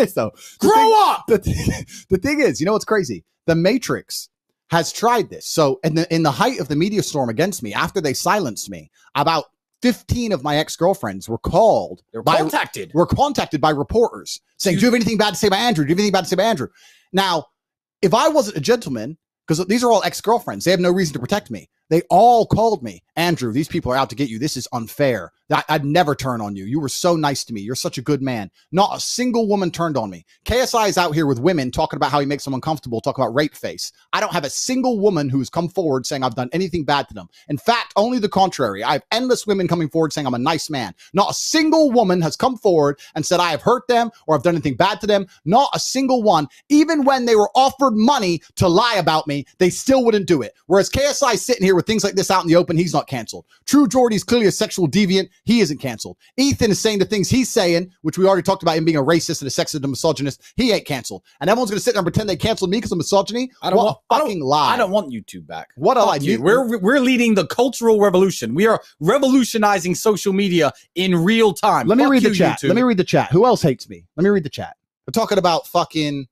this though. The thing is, you know what's crazy? The Matrix has tried this. So in the height of the media storm against me, after they silenced me, about 15 of my ex-girlfriends were called. They were contacted by reporters saying, do you have anything bad to say about Andrew? Do you have anything bad to say about Andrew? Now, if I wasn't a gentleman, because these are all ex-girlfriends, they have no reason to protect me. They all called me, Andrew, these people are out to get you. This is unfair. I'd never turn on you. You were so nice to me. You're such a good man. Not a single woman turned on me. KSI is out here with women talking about how he makes them uncomfortable, talking about rape face. I don't have a single woman who's come forward saying I've done anything bad to them. In fact, only the contrary. I have endless women coming forward saying I'm a nice man. Not a single woman has come forward and said I have hurt them or I've done anything bad to them. Not a single one. Even when they were offered money to lie about me, they still wouldn't do it. Whereas KSI sitting here with things like this out in the open, he's not canceled. True Geordie's clearly a sexual deviant. He isn't canceled. Ethan is saying the things he's saying, which we already talked about him being a racist and a sexist and a misogynist. He ain't canceled. And everyone's going to sit there and pretend they canceled me because of misogyny. What a fucking lie. I don't want YouTube back. What a lie. We're leading the cultural revolution. We are revolutionizing social media in real time. Let me read the chat. Who else hates me? Let me read the chat. We're talking about fucking